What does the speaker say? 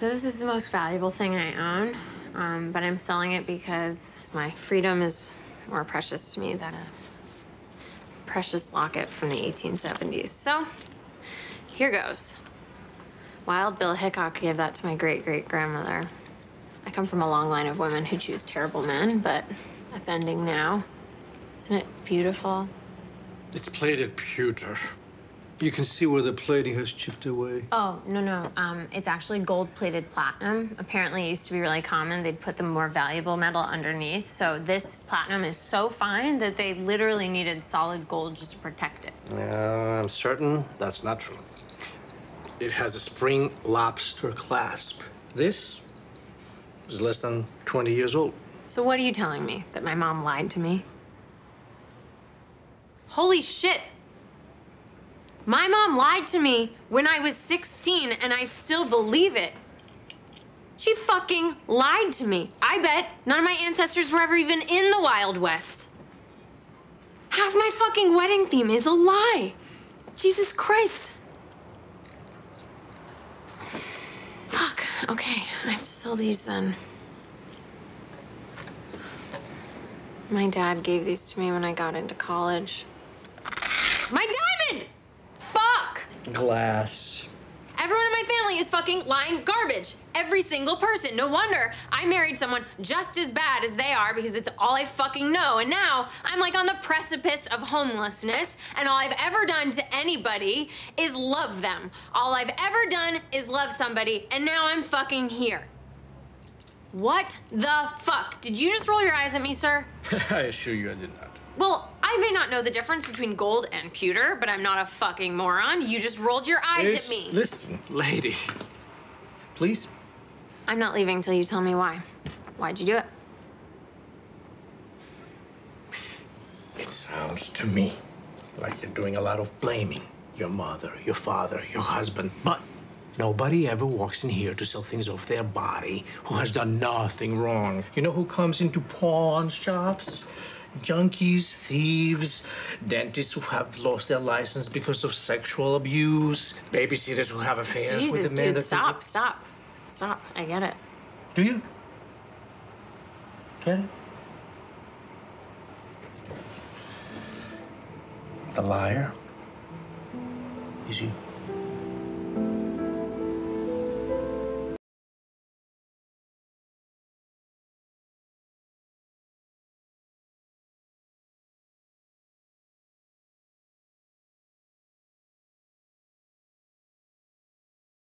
So this is the most valuable thing I own, but I'm selling it because my freedom is more precious to me than a precious locket from the 1870s. So here goes. Wild Bill Hickok gave that to my great-great-grandmother. I come from a long line of women who choose terrible men, but that's ending now. Isn't it beautiful? It's plated pewter. You can see where the plating has chipped away. Oh, no. It's actually gold-plated platinum. Apparently, it used to be really common. They'd put the more valuable metal underneath. So this platinum is so fine that they literally needed solid gold just to protect it. Yeah, I'm certain that's not true. It has a spring lobster clasp. This is less than 20 years old. So what are you telling me? That my mom lied to me? Holy shit! My mom lied to me when I was 16, and I still believe it. She fucking lied to me. I bet none of my ancestors were ever even in the Wild West. Half my fucking wedding theme is a lie. Jesus Christ. Fuck. Okay, I have to sell these then. My dad gave these to me when I got into college. My diamond! Fuck! Glass. Everyone in my family is fucking lying garbage. Every single person. No wonder I married someone just as bad as they are, because it's all I fucking know. And now I'm like on the precipice of homelessness, and all I've ever done to anybody is love them. All I've ever done is love somebody, and now I'm fucking here. What the fuck? Did you just roll your eyes at me, sir? I assure you I did not. Well, I may not know the difference between gold and pewter, but I'm not a fucking moron. You just rolled your eyes at me. Listen, lady. Please? I'm not leaving till you tell me why. Why'd you do it? It sounds to me like you're doing a lot of blaming. Your mother, your father, your husband, but nobody ever walks in here to sell things off their body who has done nothing wrong. You know who comes into pawn shops? Junkies, thieves, dentists who have lost their license because of sexual abuse, babysitters who have affairs with the men. Jesus, dude, stop. I get it. Do you? Get it? The liar is you.